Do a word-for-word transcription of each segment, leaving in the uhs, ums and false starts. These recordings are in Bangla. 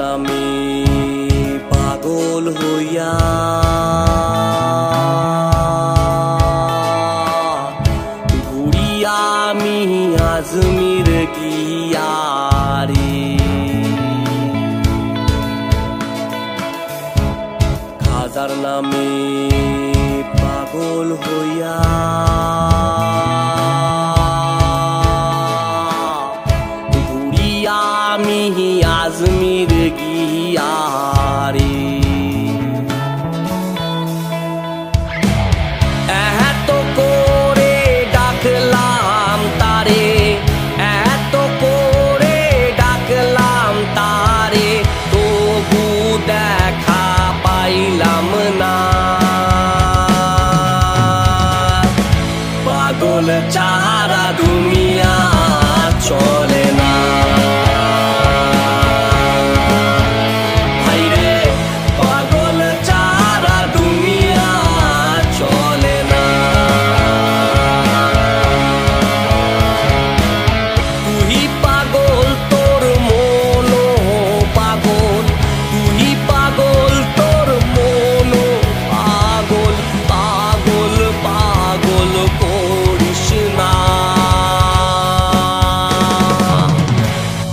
নামে পাগল হইয়া ঘুরি আমি আজমির গিয়া রে, খাজার নামে পাগল হইয়া আজমির গিয়া রে। এত করে ডাকলাম তারে, এত করে ডাকলাম তারে, তবু দেখা পাইলাম না। পাগল চারা দুনিয়া চলে না।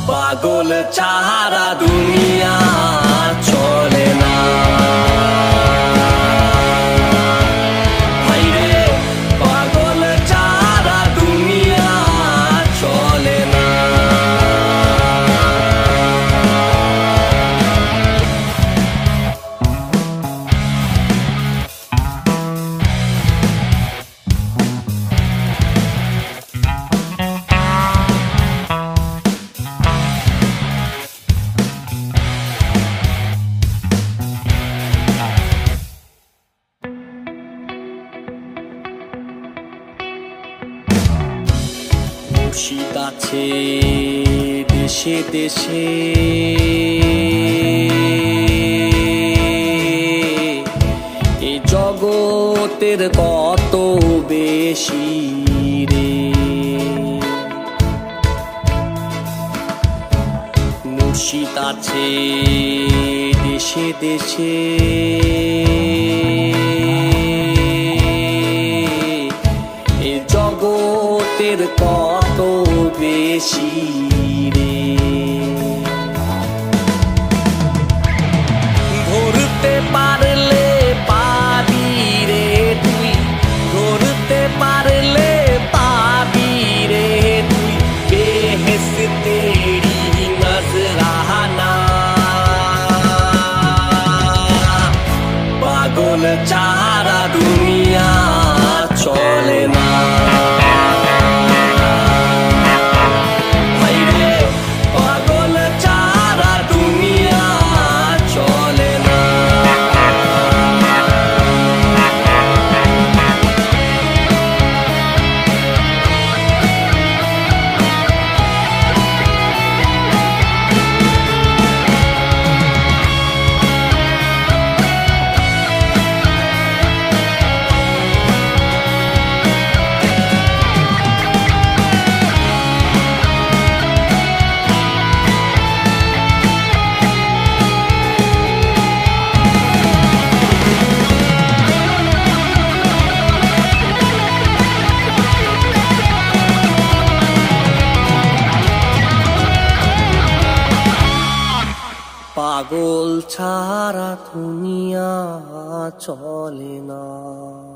পাগল চারা দুনিয়া চলে না। পাগল চারা দুনিয়া চলে না। মুর্শিদ আছে দেশে দেশে, এ জগতের কত বেশি রে। মুর্শিদ আছে দেশে দেশে, এ জগতের কত বেশি রে। ধরতে পারলে পাবি রে তুই, ধরতে পারলে পাবি রে তুই বেহেশতেরি নজরানা। পাগল চারা দুনিয়া চলে না। পাগল ছাড়া দুনিয়া চলে না।